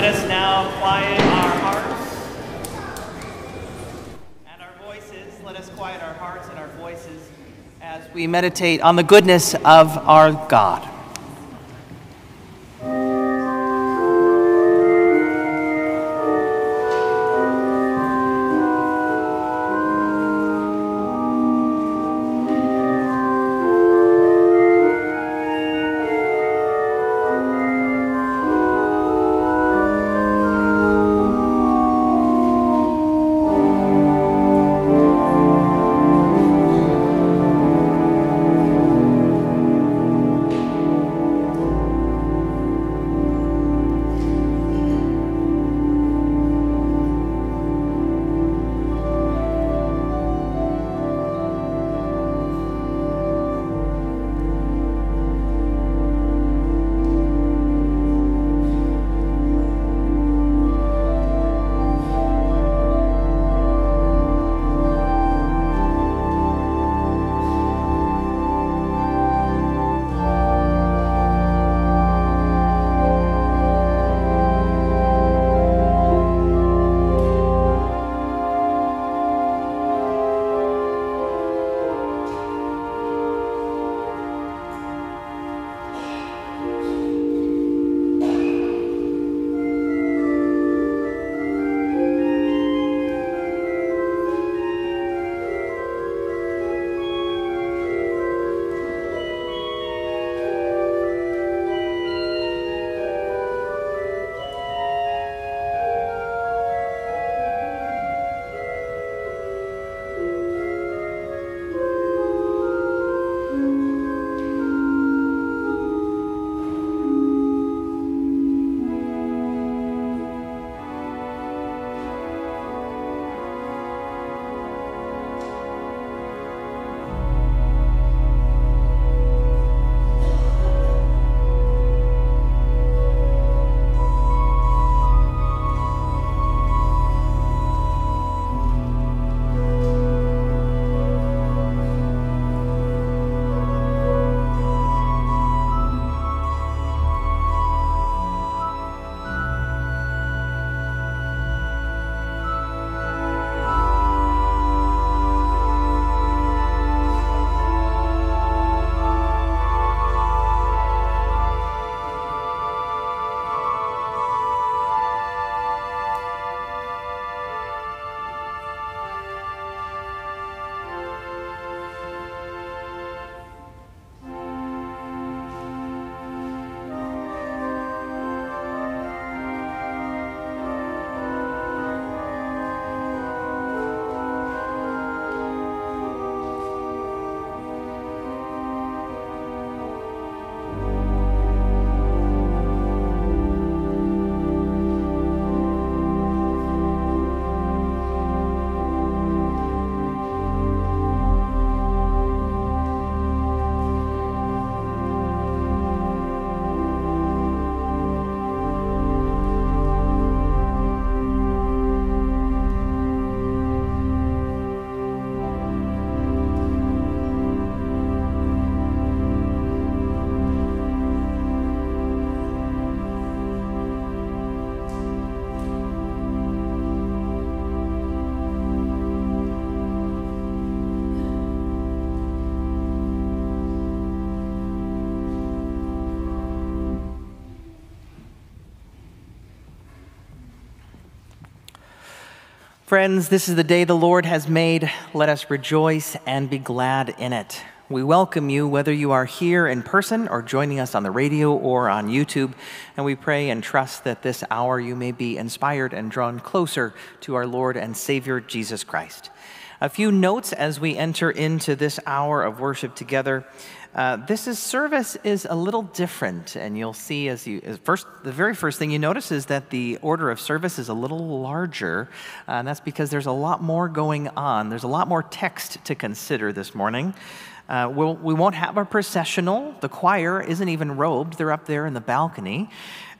Let us now quiet our hearts and our voices. Let us quiet our hearts and our voices as we meditate on the goodness of our God. Friends, this is the day the Lord has made. Let us rejoice and be glad in it. We welcome you, whether you are here in person or joining us on the radio or on YouTube, and we pray and trust that this hour you may be inspired and drawn closer to our Lord and Savior, Jesus Christ. A few notes as we enter into this hour of worship together. Service is a little different, and you'll see the very first thing you notice is that the order of service is a little larger, and that's because there's a lot more going on. There's a lot more text to consider this morning. We won't have a processional. The choir isn't even robed. They're up there in the balcony.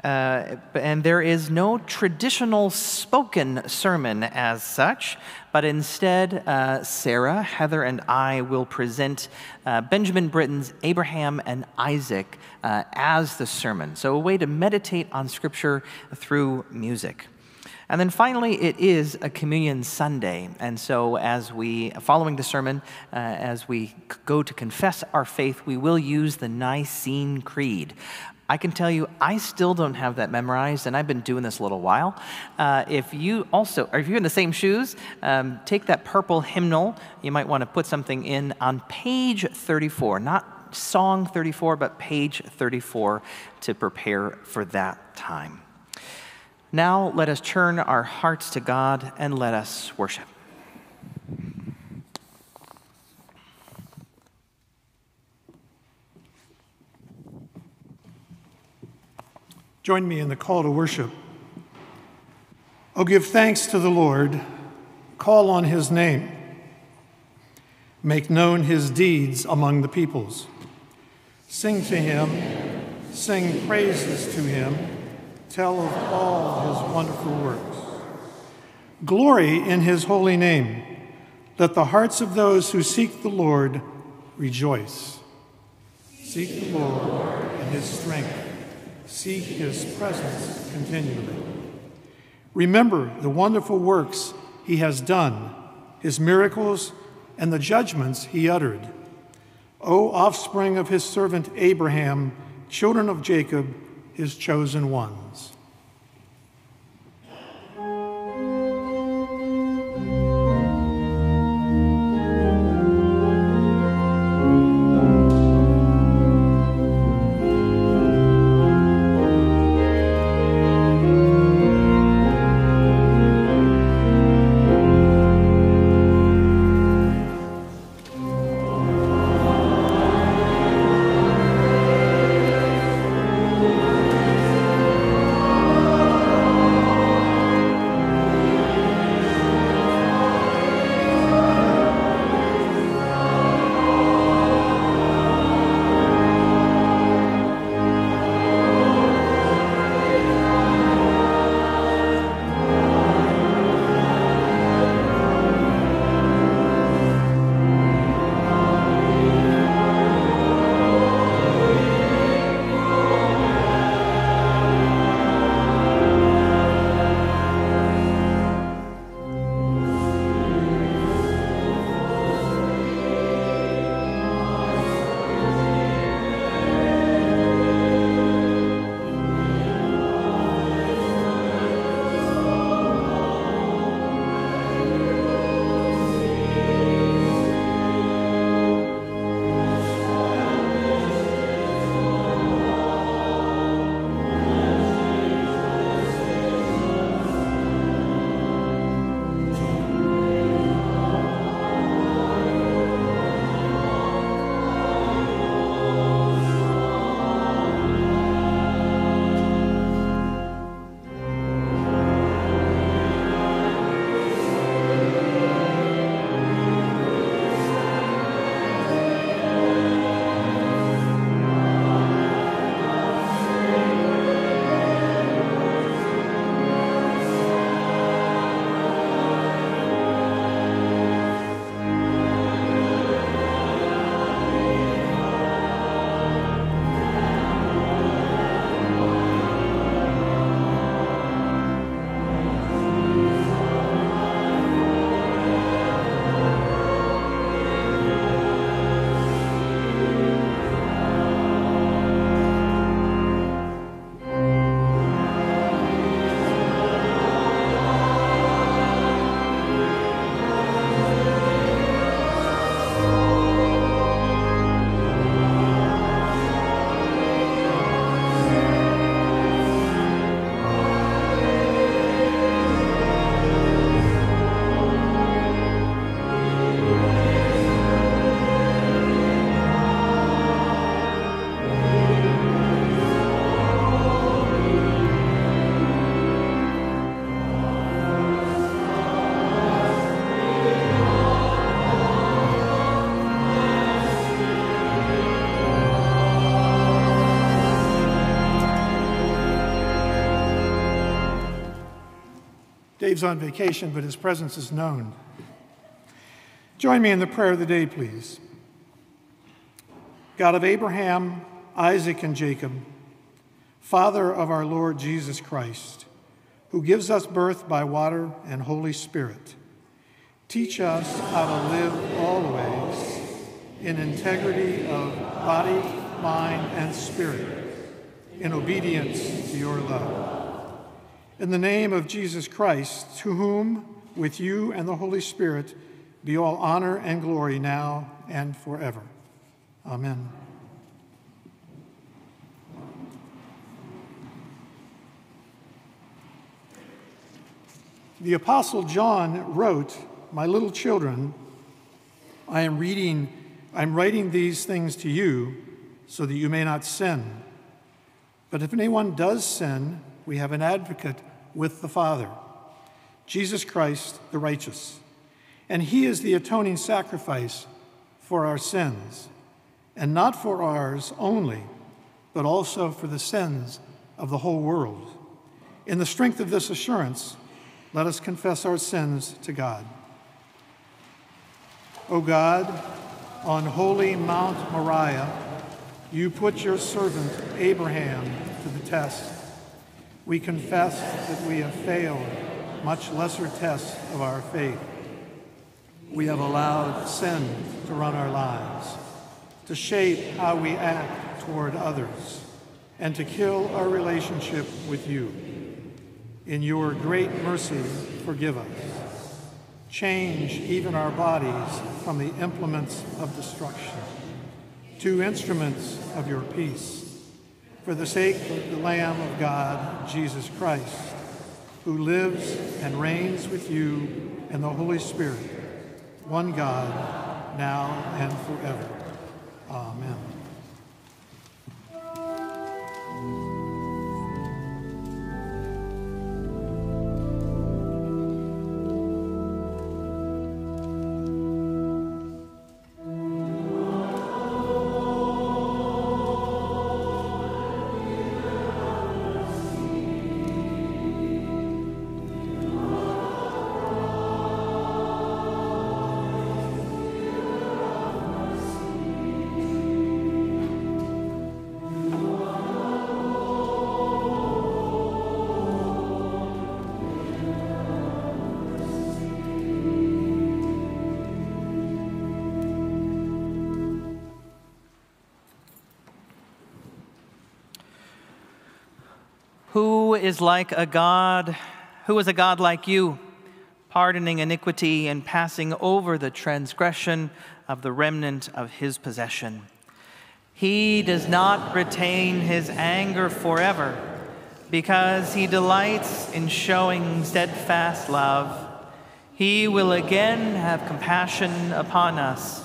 And there is no traditional spoken sermon as such, but instead Sarah, Heather, and I will present Benjamin Britten's Abraham and Isaac as the sermon. So a way to meditate on Scripture through music. And then finally, it is a Communion Sunday, and so as we, following the sermon, as we go to confess our faith, we will use the Nicene Creed. I can tell you, I still don't have that memorized, and I've been doing this a little while. If you also, or if you're in the same shoes, take that purple hymnal. You might want to put something in on page 34, not song 34, but page 34 to prepare for that time. Now let us turn our hearts to God and let us worship. Join me in the call to worship. Oh, give thanks to the Lord, call on his name, make known his deeds among the peoples. Sing to him, sing praises to him, tell of all his wonderful works. Glory in his holy name. Let the hearts of those who seek the Lord rejoice. Seek the Lord and his strength. Seek his presence continually. Remember the wonderful works he has done, his miracles, and the judgments he uttered. O offspring of his servant Abraham, children of Jacob, his chosen ones. Dave's on vacation, but his presence is known. Join me in the prayer of the day, please. God of Abraham, Isaac, and Jacob, Father of our Lord Jesus Christ, who gives us birth by water and Holy Spirit, teach us how to live always in integrity of body, mind, and spirit, in obedience to your love. In the name of Jesus Christ, to whom, with you and the Holy Spirit, be all honor and glory now and forever. Amen. The Apostle John wrote, "My little children, I'm writing these things to you so that you may not sin. But if anyone does sin, we have an advocate with the Father, Jesus Christ the righteous. And he is the atoning sacrifice for our sins, and not for ours only, but also for the sins of the whole world. In the strength of this assurance, let us confess our sins to God. O God, on holy Mount Moriah, you put your servant Abraham to the test. We confess that we have failed much lesser tests of our faith. We have allowed sin to run our lives, to shape how we act toward others, and to kill our relationship with you. In your great mercy, forgive us. Change even our bodies from the implements of destruction to instruments of your peace, for the sake of the Lamb of God, Jesus Christ, who lives and reigns with you and the Holy Spirit, one God, now and forever. Amen." Who is a God like you, pardoning iniquity and passing over the transgression of the remnant of his possession? He does not retain his anger forever, because he delights in showing steadfast love. He will again have compassion upon us.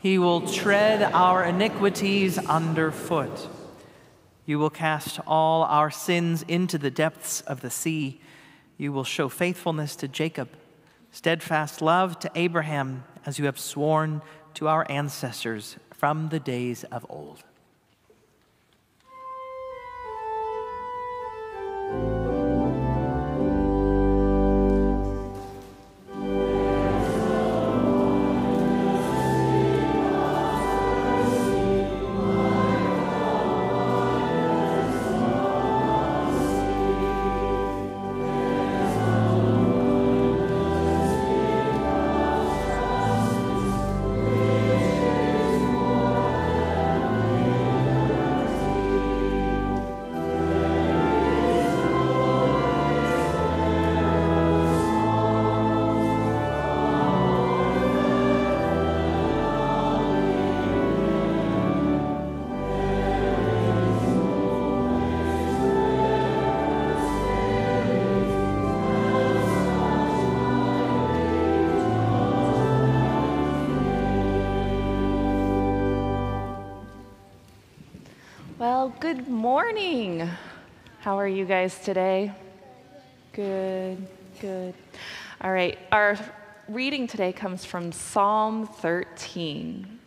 He will tread our iniquities underfoot. You will cast all our sins into the depths of the sea. You will show faithfulness to Jacob, steadfast love to Abraham, as you have sworn to our ancestors from the days of old. Well, good morning. How are you guys today? Good, good. All right, our reading today comes from Psalm 13.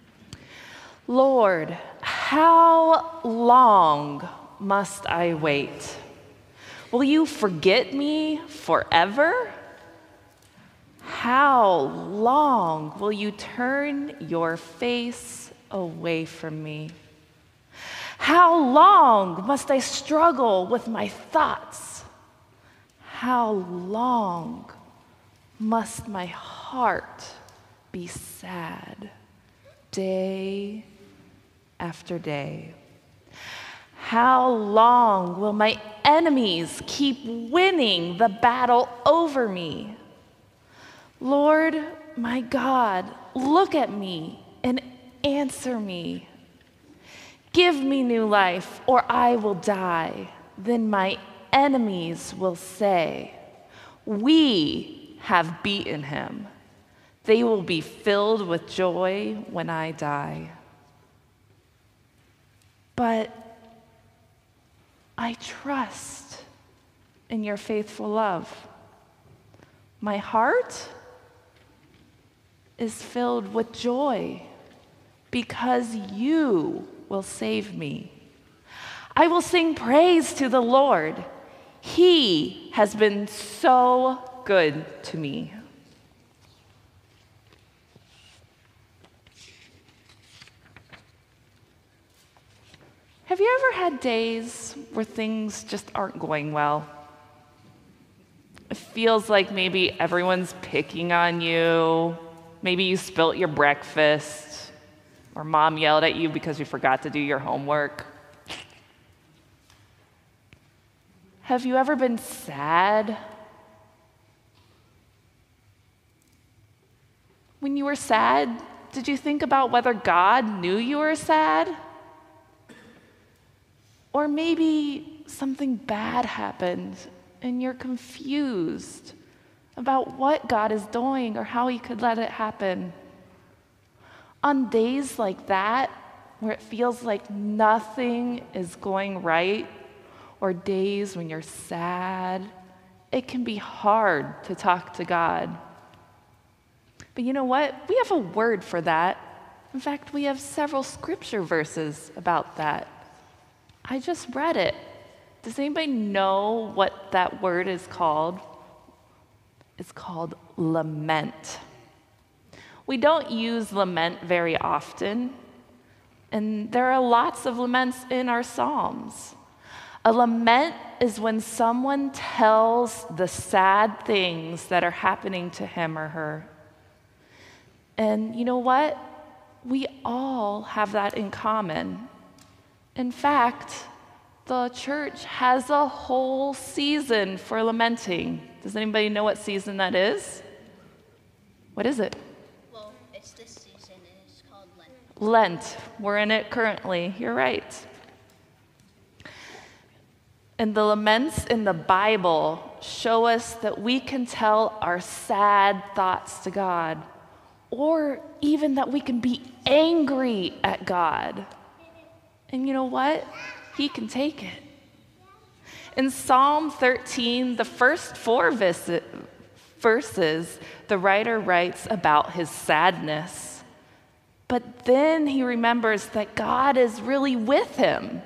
Lord, how long must I wait? Will you forget me forever? How long will you turn your face away from me? How long must I struggle with my thoughts? How long must my heart be sad day after day? How long will my enemies keep winning the battle over me? Lord, my God, look at me and answer me. Give me new life, or I will die. Then my enemies will say, "We have beaten him." They will be filled with joy when I die. But I trust in your faithful love. My heart is filled with joy because you will save me. I will sing praise to the Lord. He has been so good to me. Have you ever had days where things just aren't going well? It feels like maybe everyone's picking on you. Maybe you spilt your breakfast, or mom yelled at you because you forgot to do your homework. Have you ever been sad? When you were sad, did you think about whether God knew you were sad? Or maybe something bad happened and you're confused about what God is doing or how he could let it happen. On days like that, where it feels like nothing is going right, or days when you're sad, it can be hard to talk to God. But you know what? We have a word for that. In fact, we have several scripture verses about that. I just read it. Does anybody know what that word is called? It's called lament. We don't use lament very often, and there are lots of laments in our Psalms. A lament is when someone tells the sad things that are happening to him or her. And you know what? We all have that in common. In fact, the church has a whole season for lamenting. Does anybody know what season that is? What is it? Well, it's this season, and it's called Lent. Lent. We're in it currently. You're right. And the laments in the Bible show us that we can tell our sad thoughts to God, or even that we can be angry at God. And you know what? He can take it. In Psalm 13, the first four verses, the writer writes about his sadness. But then he remembers that God is really with him,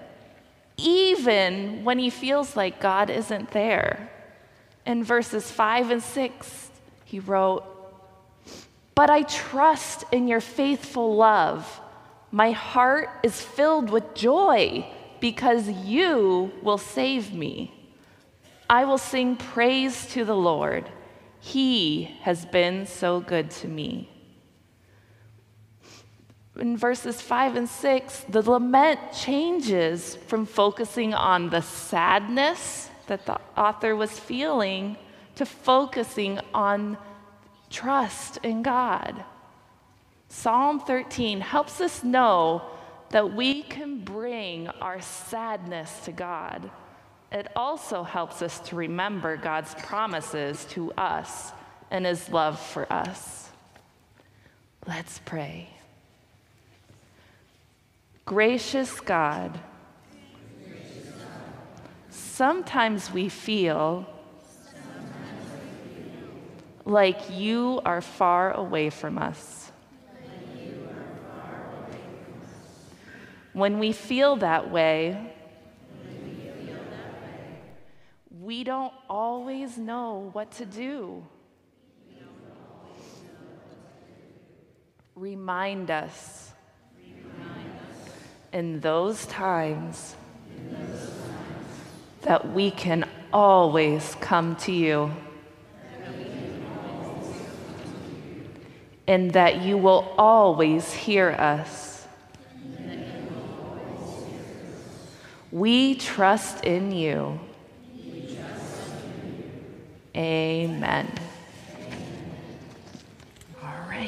even when he feels like God isn't there. In verses 5 and 6, he wrote, "But I trust in your faithful love. My heart is filled with joy because you will save me. I will sing praise to the Lord. He has been so good to me." In verses 5 and 6, the lament changes from focusing on the sadness that the author was feeling to focusing on trust in God. Psalm 13 helps us know that we can bring our sadness to God. It also helps us to remember God's promises to us and his love for us. Let's pray. Gracious God, sometimes we feel like you are far away from us. When we feel that way, we don't always know what to do. Remind us in those times that we can always come to you, and that you will always hear us. We trust in you. Amen. All right.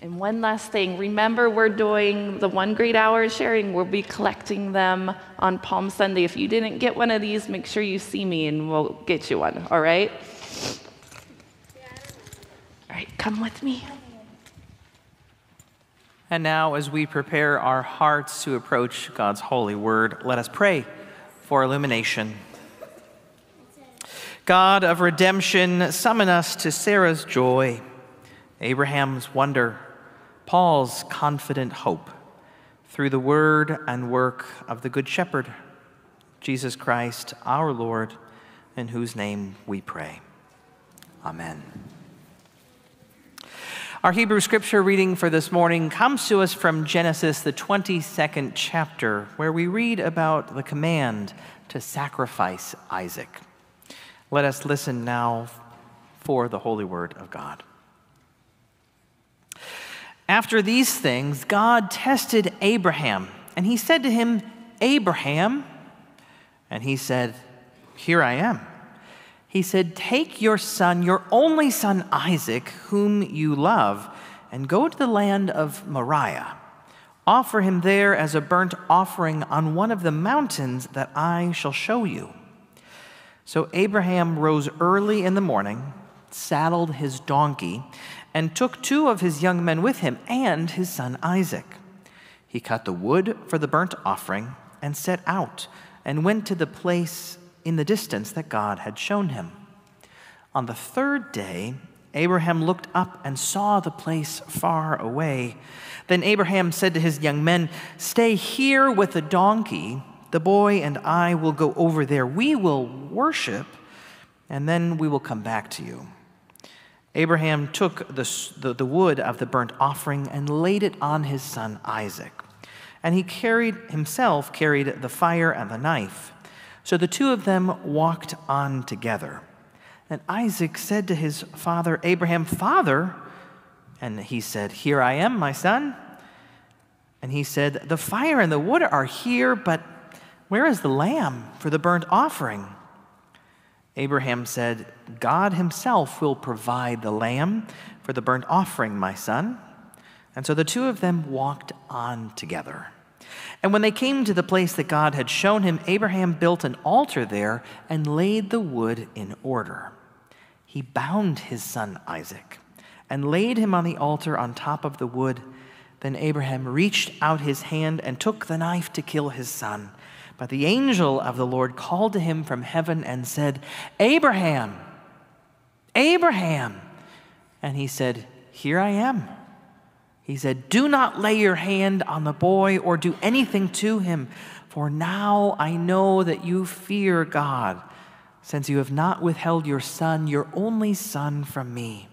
And one last thing. Remember, we're doing the One Great Hour sharing. We'll be collecting them on Palm Sunday. If you didn't get one of these, make sure you see me and we'll get you one. All right? All right, come with me. And now, as we prepare our hearts to approach God's holy word, let us pray for illumination. God of redemption, summon us to Sarah's joy, Abraham's wonder, Paul's confident hope, through the word and work of the Good Shepherd, Jesus Christ, our Lord, in whose name we pray. Amen. Our Hebrew scripture reading for this morning comes to us from Genesis, the 22nd chapter, where we read about the command to sacrifice Isaac. Let us listen now for the holy word of God. After these things, God tested Abraham, and he said to him, "Abraham?" And he said, "Here I am." He said, "Take your son, your only son Isaac, whom you love, and go to the land of Moriah. Offer him there as a burnt offering on one of the mountains that I shall show you." So Abraham rose early in the morning, saddled his donkey, and took two of his young men with him and his son Isaac. He cut the wood for the burnt offering and set out and went to the place in the distance that God had shown him. On the third day, Abraham looked up and saw the place far away. Then Abraham said to his young men, "Stay here with the donkey. The boy and I will go over there. We will worship, and then we will come back to you." Abraham took the wood of the burnt offering and laid it on his son Isaac. And he carried the fire and the knife. So the two of them walked on together. And Isaac said to his father Abraham, "Father?" And he said, "Here I am, my son." And he said, "The fire and the wood are here, but where is the lamb for the burnt offering?" Abraham said, "God himself will provide the lamb for the burnt offering, my son." And so the two of them walked on together. And when they came to the place that God had shown him, Abraham built an altar there and laid the wood in order. He bound his son Isaac and laid him on the altar on top of the wood. Then Abraham reached out his hand and took the knife to kill his son. But the angel of the Lord called to him from heaven and said, "Abraham, Abraham." And he said, "Here I am." He said, "Do not lay your hand on the boy or do anything to him, for now I know that you fear God, since you have not withheld your son, your only son, from me."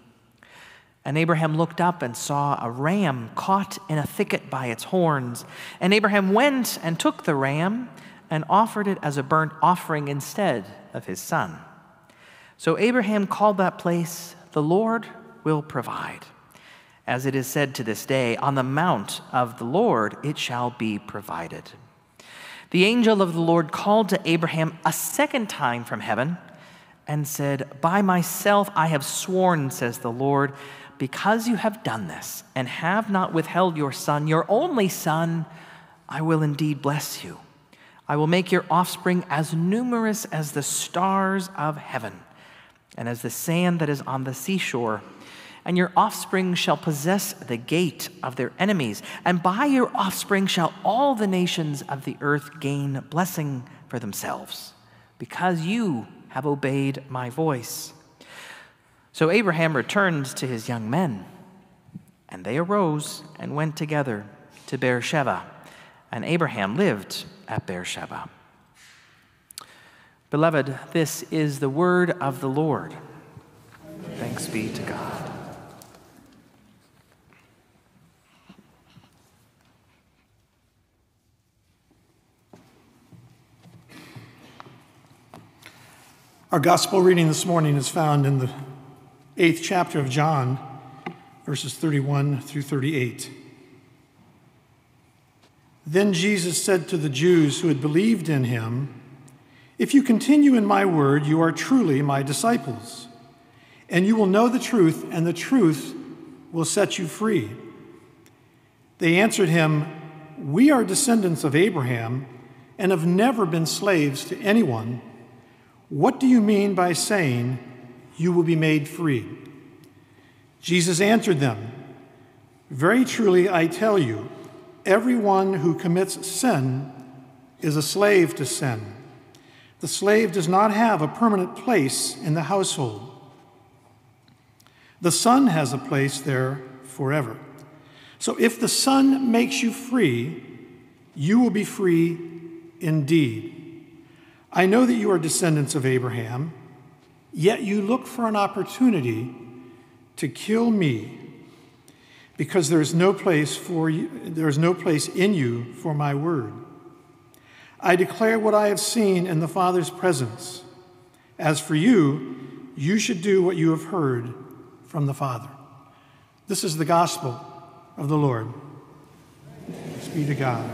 And Abraham looked up and saw a ram caught in a thicket by its horns. And Abraham went and took the ram and offered it as a burnt offering instead of his son. So Abraham called that place, "The Lord will provide." As it is said to this day, "On the mount of the Lord it shall be provided." The angel of the Lord called to Abraham a second time from heaven and said, "By myself I have sworn, says the Lord, because you have done this and have not withheld your son, your only son, I will indeed bless you. I will make your offspring as numerous as the stars of heaven and as the sand that is on the seashore. And your offspring shall possess the gate of their enemies, and by your offspring shall all the nations of the earth gain blessing for themselves, because you have obeyed my voice." So Abraham returned to his young men, and they arose and went together to Beersheba, and Abraham lived at Beersheba. Beloved, this is the word of the Lord. Thanks be to God. Our gospel reading this morning is found in the 8th chapter of John, verses 31 through 38. Then Jesus said to the Jews who had believed in him, "If you continue in my word, you are truly my disciples, and you will know the truth, and the truth will set you free." They answered him, "We are descendants of Abraham and have never been slaves to anyone. What do you mean by saying you will be made free?" Jesus answered them, "Very truly I tell you, everyone who commits sin is a slave to sin. The slave does not have a permanent place in the household. The Son has a place there forever. So if the Son makes you free, you will be free indeed. I know that you are descendants of Abraham, yet you look for an opportunity to kill me, because there is no place in you for my word. I declare what I have seen in the Father's presence. As for you, you should do what you have heard from the Father." This is the gospel of the Lord. Thanks be to God.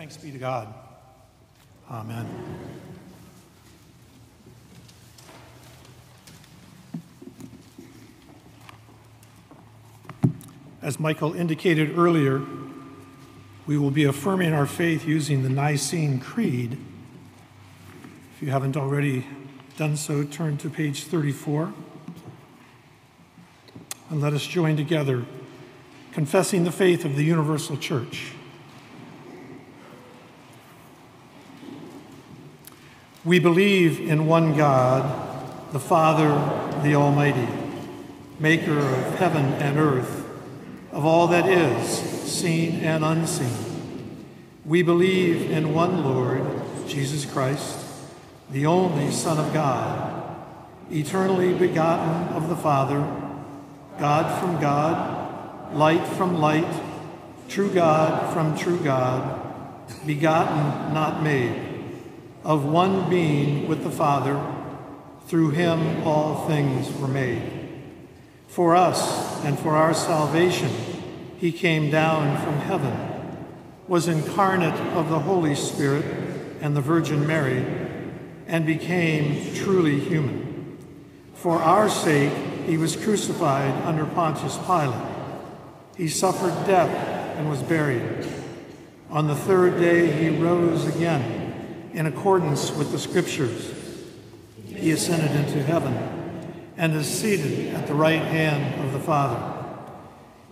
Thanks be to God. Amen. As Michael indicated earlier, we will be affirming our faith using the Nicene Creed. If you haven't already done so, turn to page 34 and let us join together, confessing the faith of the Universal Church. We believe in one God, the Father, the Almighty, maker of heaven and earth, of all that is, seen and unseen. We believe in one Lord, Jesus Christ, the only Son of God, eternally begotten of the Father, God from God, light from light, true God from true God, begotten, not made, of one being with the Father, through him all things were made. For us and for our salvation, he came down from heaven, was incarnate of the Holy Spirit and the Virgin Mary, and became truly human. For our sake, he was crucified under Pontius Pilate. He suffered death and was buried. On the third day, he rose again, in accordance with the Scriptures. He ascended into heaven and is seated at the right hand of the Father.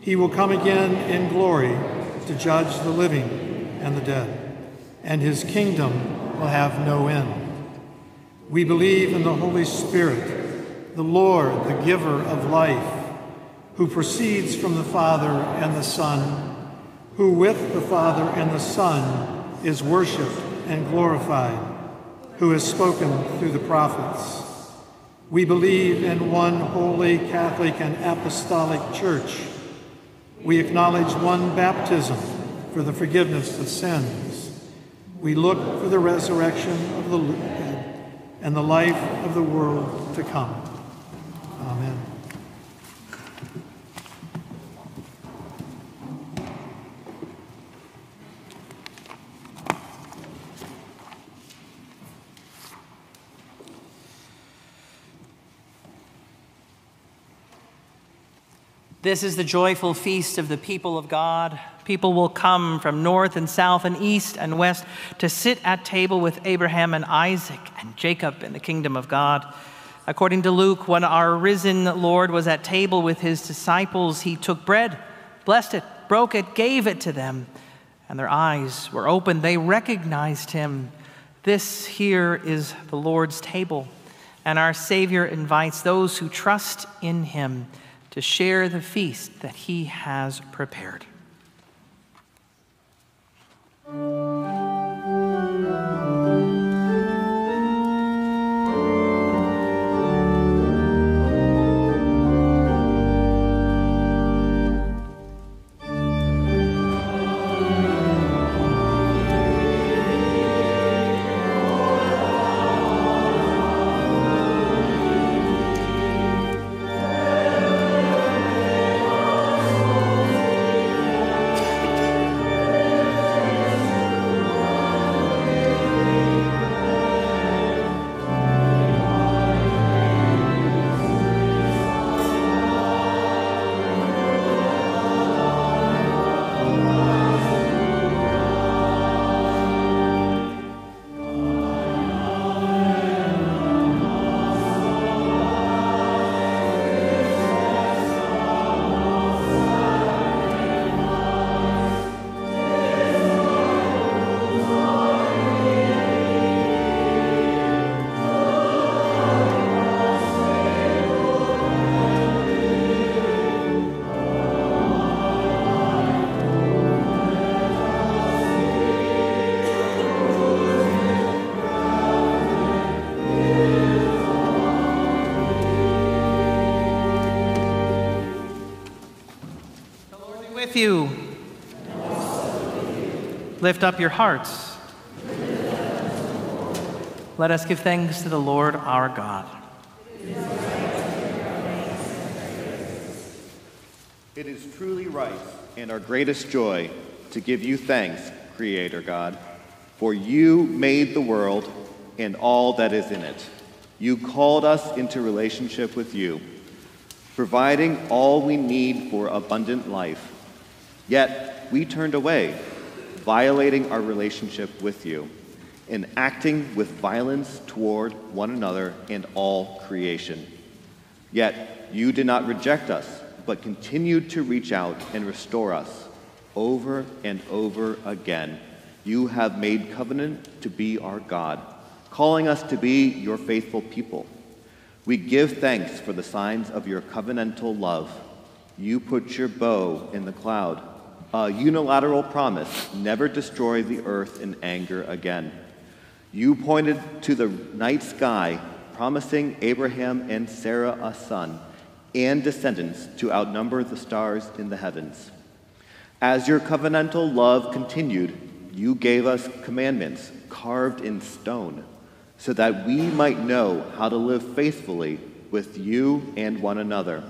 He will come again in glory to judge the living and the dead, and his kingdom will have no end. We believe in the Holy Spirit, the Lord, the giver of life, who proceeds from the Father and the Son, who with the Father and the Son is worshiped and glorified, who has spoken through the prophets. We believe in one holy, Catholic, and apostolic church. We acknowledge one baptism for the forgiveness of sins. We look for the resurrection of the dead and the life of the world to come. Amen. This is the joyful feast of the people of God. People will come from north and south and east and west to sit at table with Abraham and Isaac and Jacob in the kingdom of God. According to Luke, when our risen Lord was at table with his disciples, he took bread, blessed it, broke it, gave it to them, and their eyes were opened. They recognized him. This here is the Lord's table, and our Savior invites those who trust in him to share the feast that he has prepared. You. Lift up your hearts. Let us give thanks to the Lord our God. It is truly right and our greatest joy to give you thanks, Creator God, for you made the world and all that is in it. You called us into relationship with you, providing all we need for abundant life. Yet we turned away, violating our relationship with you and acting with violence toward one another and all creation. Yet you did not reject us, but continued to reach out and restore us over and over again. You have made covenant to be our God, calling us to be your faithful people. We give thanks for the signs of your covenantal love. You put your bow in the cloud, a unilateral promise, never destroy the earth in anger again. You pointed to the night sky, promising Abraham and Sarah a son and descendants to outnumber the stars in the heavens. As your covenantal love continued, you gave us commandments carved in stone, so that we might know how to live faithfully with you and one another.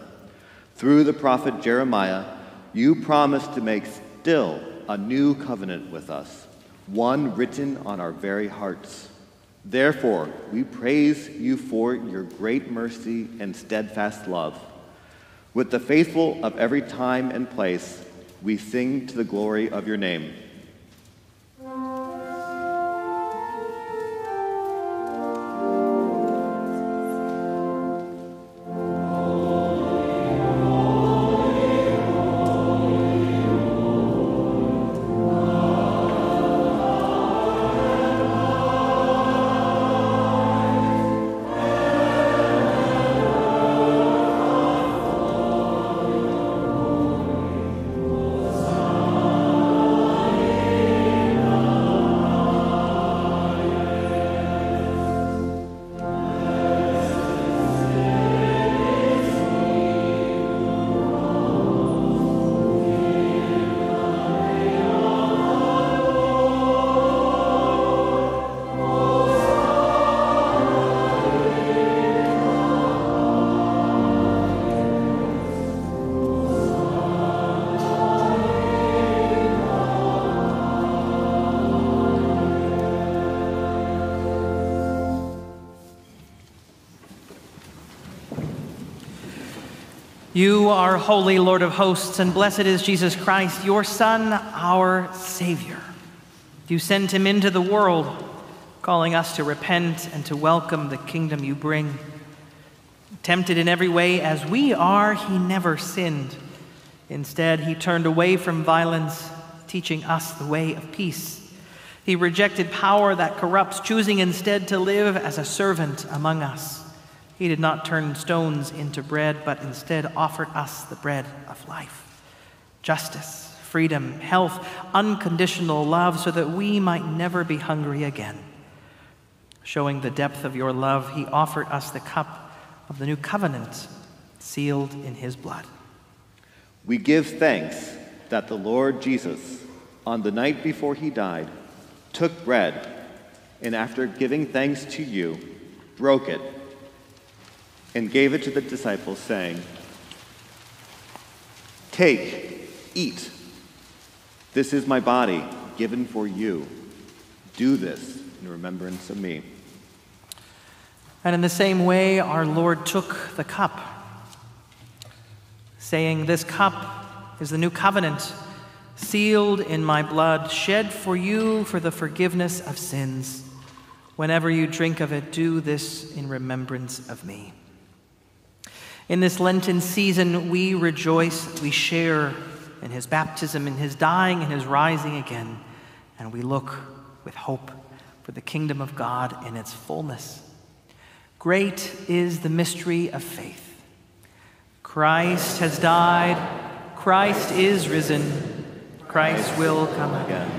Through the prophet Jeremiah, you promised to make still a new covenant with us, one written on our very hearts. Therefore, we praise you for your great mercy and steadfast love. With the faithful of every time and place, we sing to the glory of your name. You are holy, Lord of hosts, and blessed is Jesus Christ, your Son, our Savior. You sent him into the world, calling us to repent and to welcome the kingdom you bring. Tempted in every way as we are, he never sinned. Instead, he turned away from violence, teaching us the way of peace. He rejected power that corrupts, choosing instead to live as a servant among us. He did not turn stones into bread, but instead offered us the bread of life, justice, freedom, health, unconditional love, so that we might never be hungry again. Showing the depth of your love, he offered us the cup of the new covenant, sealed in his blood. We give thanks that the Lord Jesus, on the night before he died, took bread, and after giving thanks to you, broke it, and gave it to the disciples, saying, "Take, eat. This is my body given for you. Do this in remembrance of me." And in the same way, our Lord took the cup, saying, "This cup is the new covenant, sealed in my blood, shed for you for the forgiveness of sins. Whenever you drink of it, do this in remembrance of me." In this Lenten season, we rejoice, we share in his baptism, in his dying, in his rising again, and we look with hope for the kingdom of God in its fullness. Great is the mystery of faith. Christ has died, Christ is risen, Christ will come again.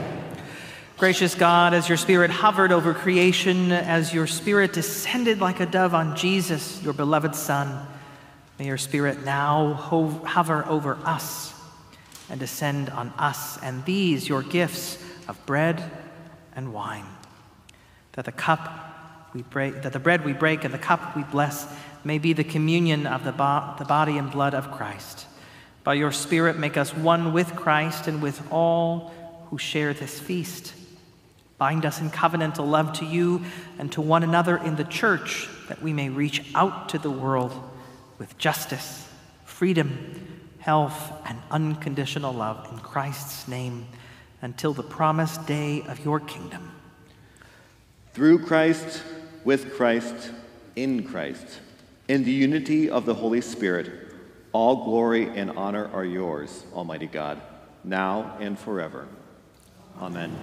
Gracious God, as your Spirit hovered over creation, as your Spirit descended like a dove on Jesus, your beloved Son, may your Spirit now hover over us and descend on us and these, your gifts of bread and wine, that the bread we break and the cup we bless may be the communion of the body and blood of Christ. By your Spirit, make us one with Christ and with all who share this feast. Bind us in covenantal love to you and to one another in the church, that we may reach out to the world with justice, freedom, health, and unconditional love in Christ's name, until the promised day of your kingdom. Through Christ, with Christ, in Christ, in the unity of the Holy Spirit, all glory and honor are yours, Almighty God, now and forever. Amen.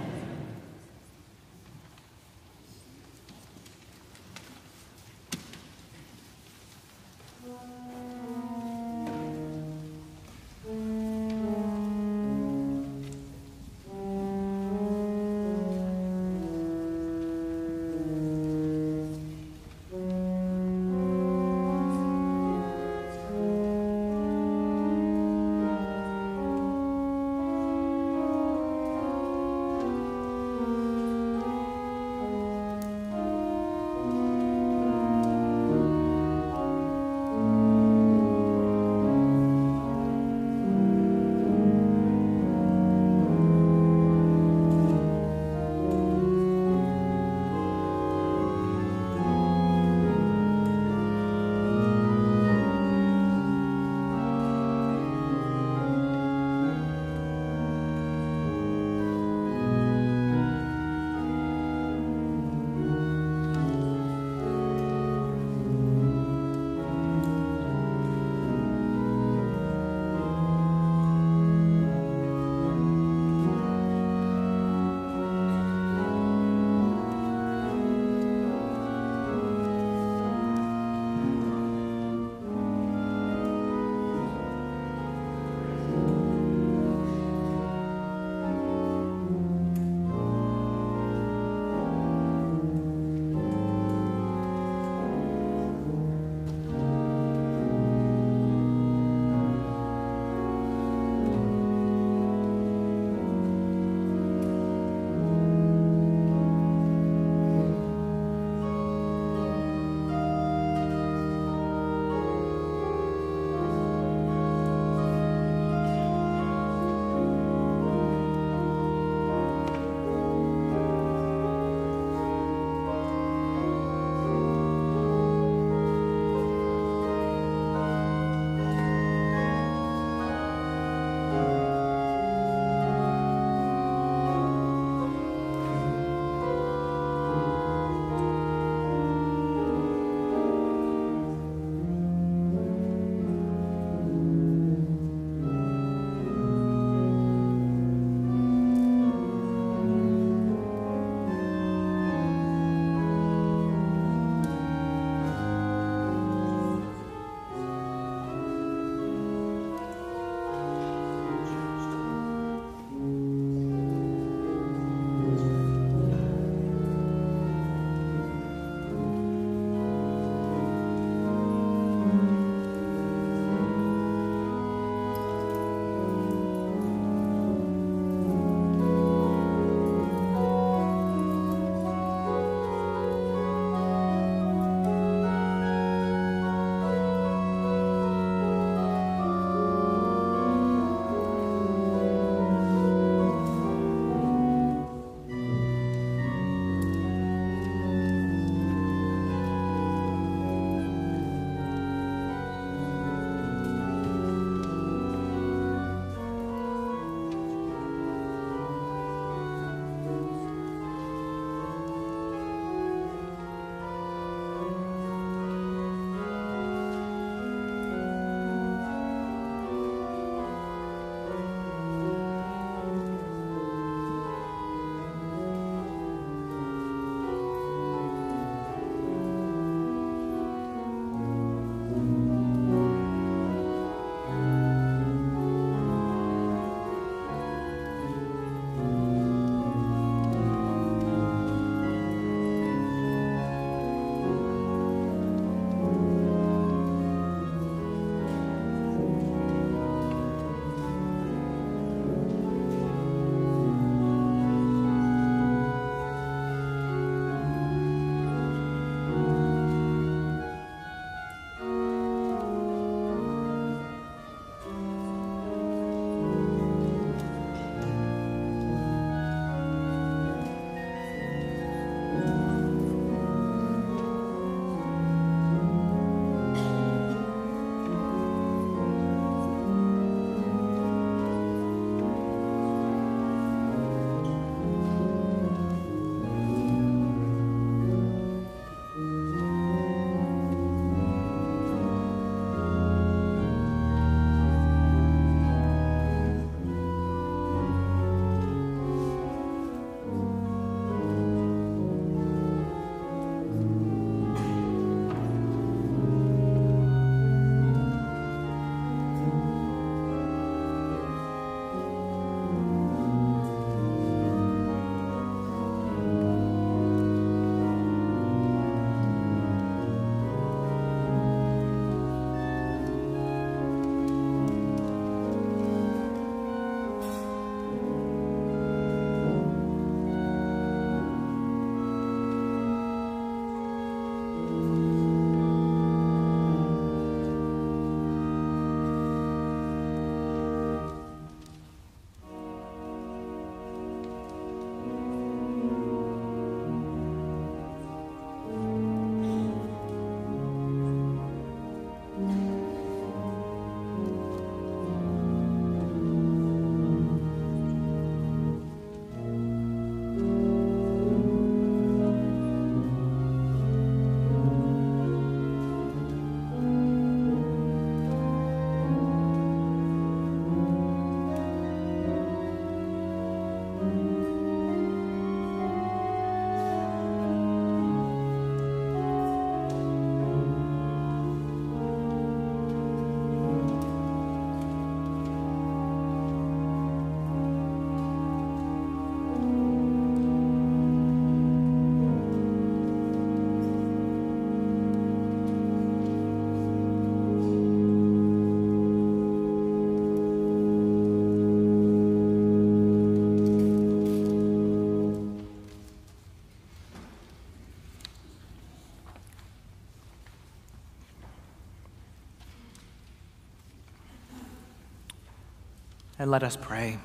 and let us pray.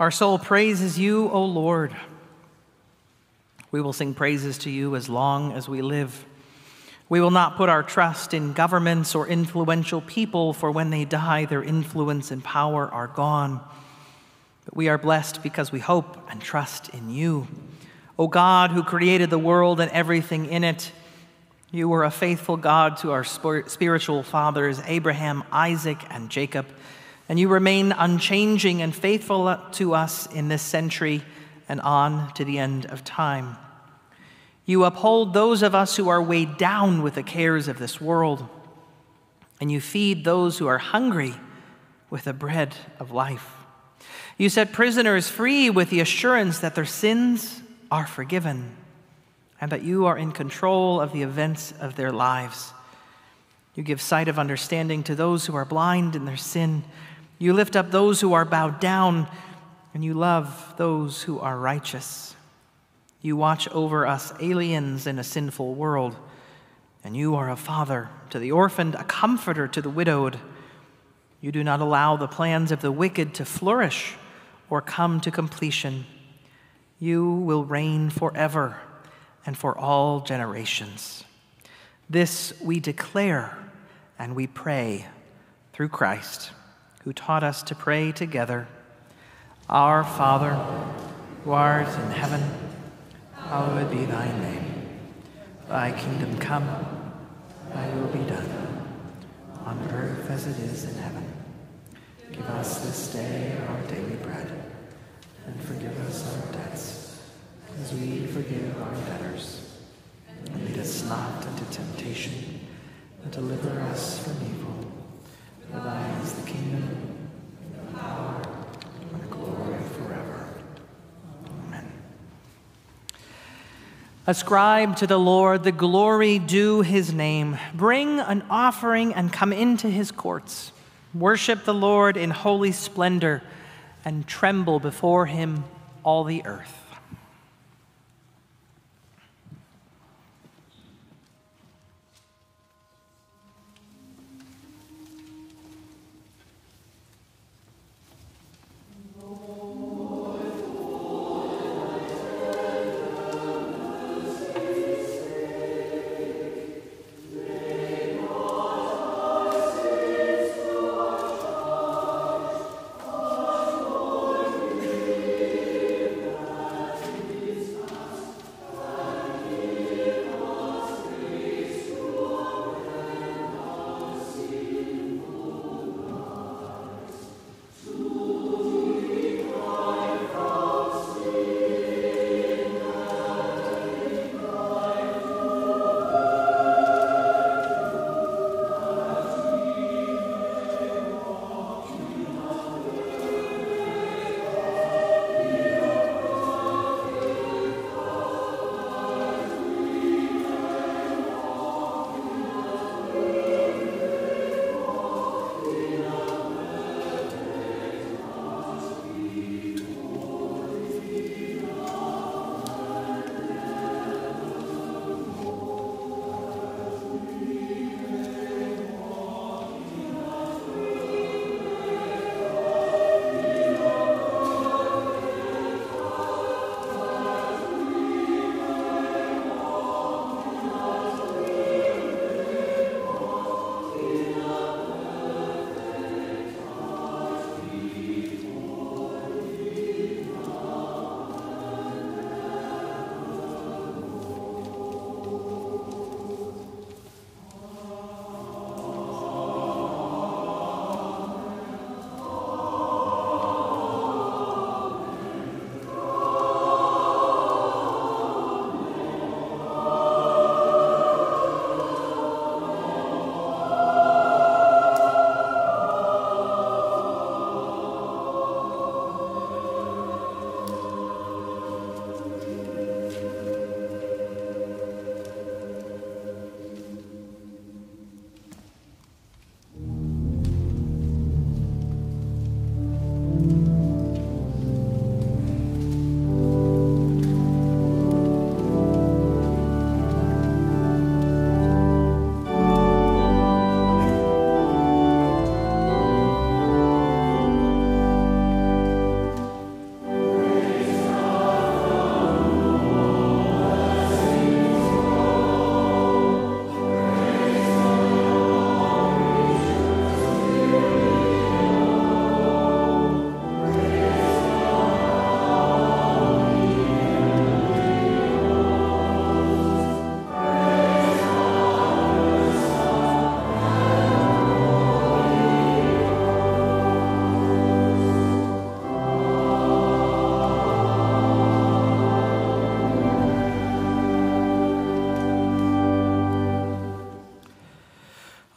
Our soul praises you, O Lord. We will sing praises to you as long as we live. We will not put our trust in governments or influential people, for when they die, their influence and power are gone. But we are blessed because we hope and trust in you. O God, who created the world and everything in it, you were a faithful God to our spiritual fathers, Abraham, Isaac, and Jacob, and you remain unchanging and faithful to us in this century and on to the end of time. You uphold those of us who are weighed down with the cares of this world, and you feed those who are hungry with the bread of life. You set prisoners free with the assurance that their sins are forgiven and that you are in control of the events of their lives. You give sight of understanding to those who are blind in their sin. You lift up those who are bowed down, and you love those who are righteous. You watch over us aliens in a sinful world, and you are a father to the orphaned, a comforter to the widowed. You do not allow the plans of the wicked to flourish or come to completion. You will reign forever and for all generations. This we declare and we pray through Christ, who taught us to pray together. Our Father, who art in heaven, hallowed be thy name. Thy kingdom come, thy will be done, on earth as it is in heaven. Give us this day our daily bread, and forgive us our debts, as we forgive our debtors. And lead us not into temptation, but deliver us from evil. For thine is the kingdom, the power, and the glory forever. Amen. Ascribe to the Lord the glory due his name. Bring an offering and come into his courts. Worship the Lord in holy splendor, and tremble before him, all the earth.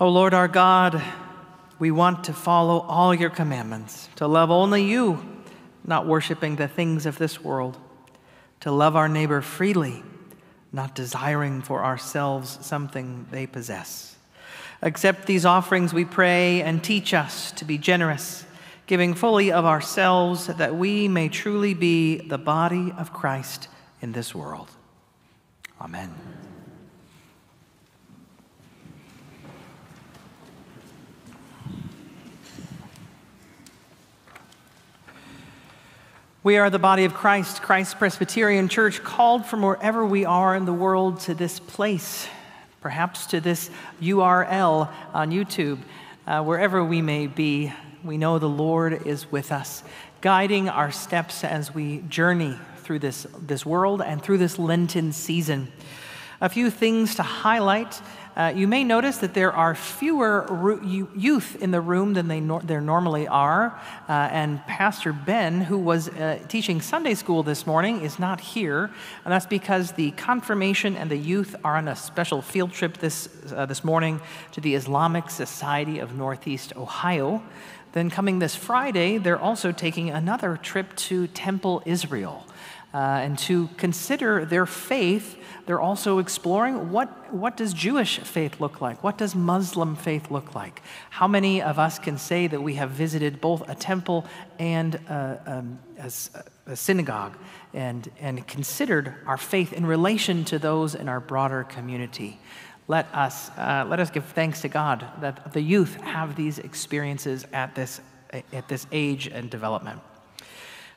O Lord our God, we want to follow all your commandments, to love only you, not worshiping the things of this world, to love our neighbor freely, not desiring for ourselves something they possess. Accept these offerings, we pray, and teach us to be generous, giving fully of ourselves that we may truly be the body of Christ in this world. Amen. We are the body of Christ, Christ Presbyterian Church, called from wherever we are in the world to this place, perhaps to this URL on YouTube. Wherever we may be, we know the Lord is with us, guiding our steps as we journey through this world and through this Lenten season. A few things to highlight. You may notice that there are fewer youth in the room than there normally are, and Pastor Ben, who was teaching Sunday school this morning, is not here, and that's because the confirmation and the youth are on a special field trip this morning to the Islamic Society of Northeast Ohio. Then coming this Friday, they're also taking another trip to Temple Israel. And to consider their faith, they're also exploring what does Jewish faith look like? What does Muslim faith look like? How many of us can say that we have visited both a temple and a synagogue and considered our faith in relation to those in our broader community? Let us give thanks to God that the youth have these experiences at this age and development.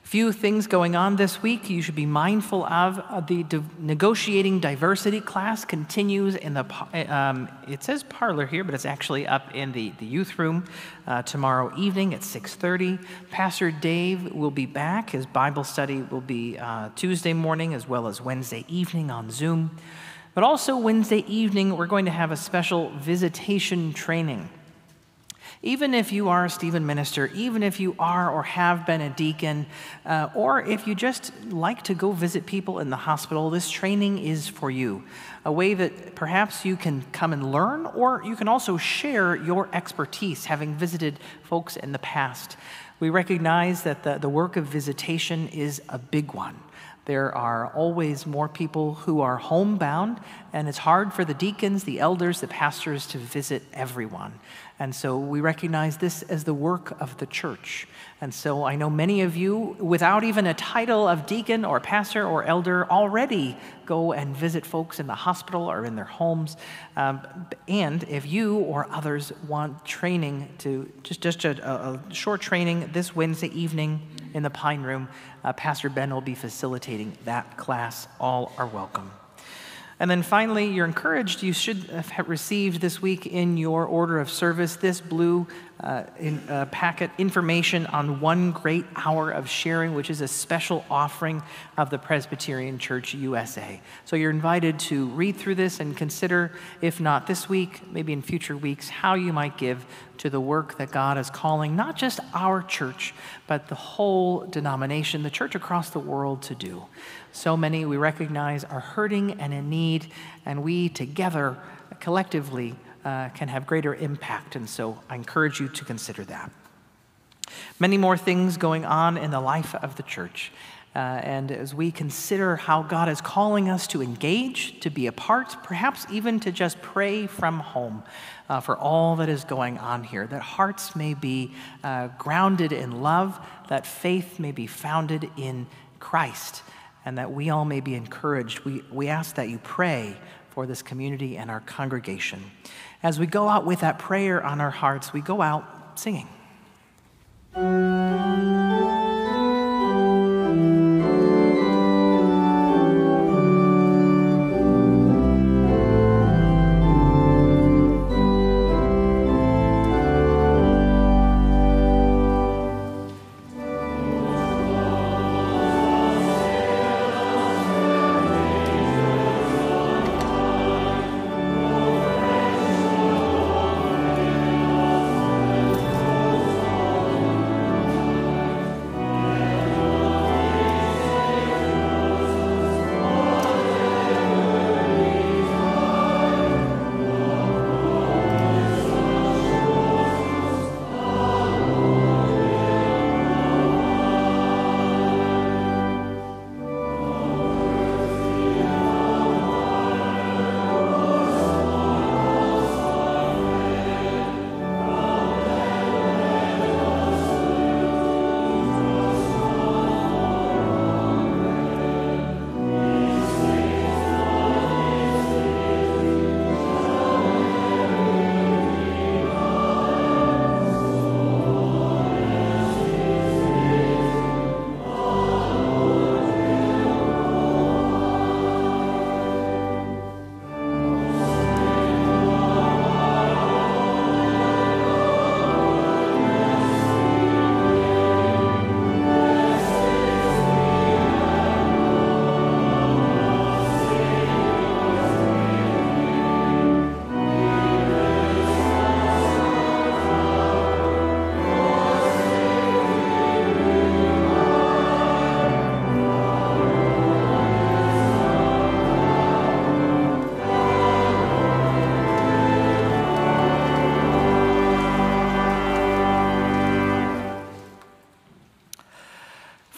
Few things going on this week you should be mindful of. The Negotiating Diversity class continues in the, it says parlor here, but it's actually up in the youth room tomorrow evening at 6:30. Pastor Dave will be back. His Bible study will be Tuesday morning as well as Wednesday evening on Zoom. But also Wednesday evening, we're going to have a special visitation training. Even if you are a Stephen minister, even if you are or have been a deacon, or if you just like to go visit people in the hospital, this training is for you. A way that perhaps you can come and learn, or you can also share your expertise, having visited folks in the past. We recognize that the work of visitation is a big one. There are always more people who are homebound, and it's hard for the deacons, the elders, the pastors to visit everyone. And so we recognize this as the work of the church. And so I know many of you, without even a title of deacon or pastor or elder, already go and visit folks in the hospital or in their homes. And if you or others want training, to just a short training this Wednesday evening in the Pine Room, Pastor Ben will be facilitating that class. All are welcome. And then finally, you're encouraged. You should have received this week in your order of service this blue packet information on One Great Hour of Sharing, which is a special offering of the Presbyterian Church USA. So you're invited to read through this and consider, if not this week, maybe in future weeks, how you might give to the work that God is calling not just our church, but the whole denomination, the church across the world to do. So many we recognize are hurting and in need, and we together, collectively, can have greater impact, and so I encourage you to consider that. Many more things going on in the life of the church, and as we consider how God is calling us to engage, to be a part, perhaps even to just pray from home for all that is going on here, that hearts may be grounded in love, that faith may be founded in Christ, and that we all may be encouraged. We ask that you pray for this community and our congregation. As we go out with that prayer on our hearts, we go out singing.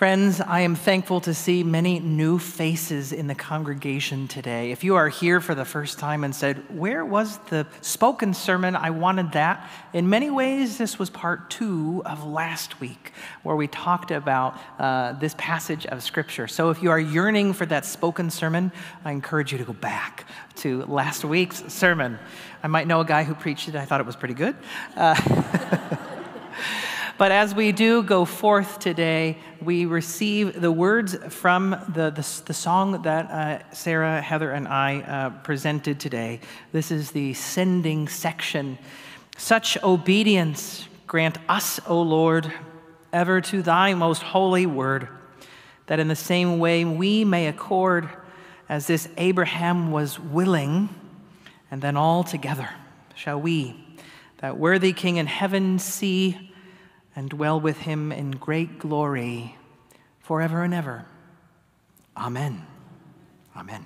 Friends, I am thankful to see many new faces in the congregation today. If you are here for the first time and said, where was the spoken sermon? I wanted that. In many ways, this was part 2 of last week, where we talked about this passage of Scripture. So if you are yearning for that spoken sermon, I encourage you to go back to last week's sermon. I might know a guy who preached it. I thought it was pretty good. But as we do go forth today, we receive the words from the song that Sarah, Heather, and I presented today. This is the sending section. Such obedience grant us, O Lord, ever to thy most holy word, that in the same way we may accord as this Abraham was willing, and then all together shall we, that worthy King in heaven, see and dwell with him in great glory forever and ever. Amen. Amen.